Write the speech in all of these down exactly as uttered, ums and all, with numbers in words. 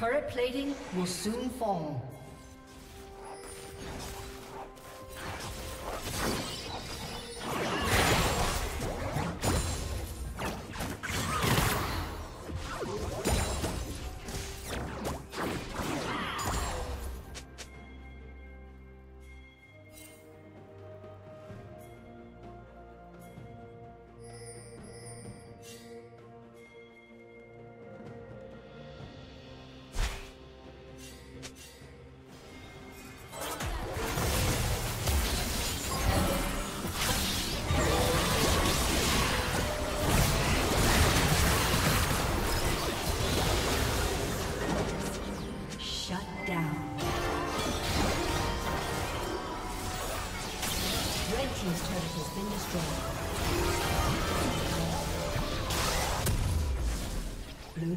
Turret plating will soon fall. Blue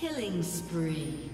Killing spree.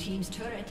team's turret